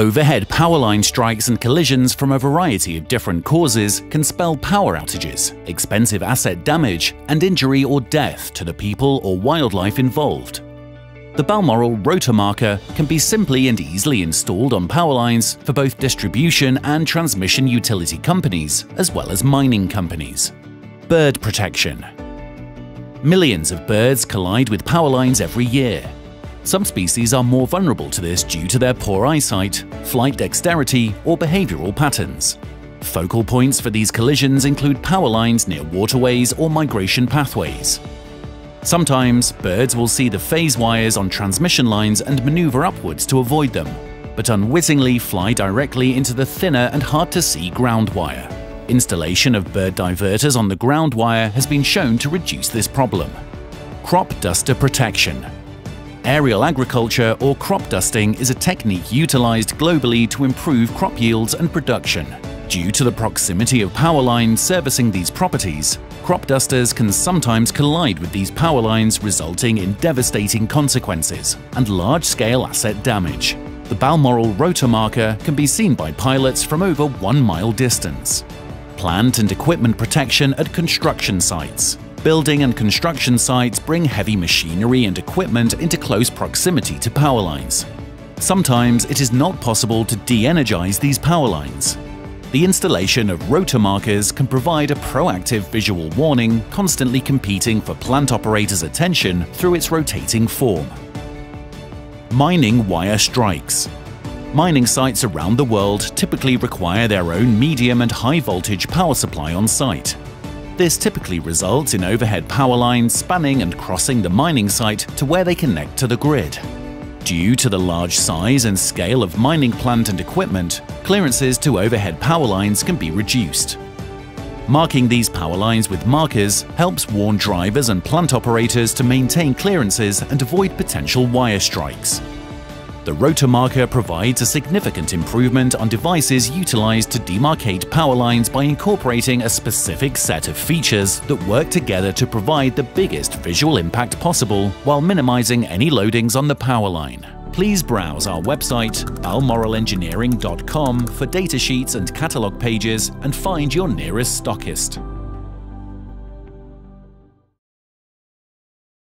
Overhead power line strikes and collisions from a variety of different causes can spell power outages, expensive asset damage, and injury or death to the people or wildlife involved. The Balmoral rotor marker can be simply and easily installed on power lines for both distribution and transmission utility companies, as well as mining companies. Bird protection. Millions of birds collide with power lines every year. Some species are more vulnerable to this due to their poor eyesight, flight dexterity, or behavioral patterns. Focal points for these collisions include power lines near waterways or migration pathways. Sometimes, birds will see the phase wires on transmission lines and maneuver upwards to avoid them, but unwittingly fly directly into the thinner and hard-to-see ground wire. Installation of bird diverters on the ground wire has been shown to reduce this problem. Crop duster protection. Aerial agriculture or crop dusting is a technique utilized globally to improve crop yields and production. Due to the proximity of power lines servicing these properties, crop dusters can sometimes collide with these power lines, resulting in devastating consequences and large-scale asset damage. The Balmoral rotor marker can be seen by pilots from over 1 mile distance. Plant and equipment protection at construction sites. Building and construction sites bring heavy machinery and equipment into close proximity to power lines. Sometimes it is not possible to de-energize these power lines. The installation of rotor markers can provide a proactive visual warning, constantly competing for plant operators' attention through its rotating form. Mining wire strikes. Mining sites around the world typically require their own medium and high-voltage power supply on site. This typically results in overhead power lines spanning and crossing the mining site to where they connect to the grid. Due to the large size and scale of mining plant and equipment, clearances to overhead power lines can be reduced. Marking these power lines with markers helps warn drivers and plant operators to maintain clearances and avoid potential wire strikes. The rotor marker provides a significant improvement on devices utilized to demarcate power lines by incorporating a specific set of features that work together to provide the biggest visual impact possible while minimizing any loadings on the power line. Please browse our website balmoralengineering.com for datasheets and catalog pages and find your nearest stockist.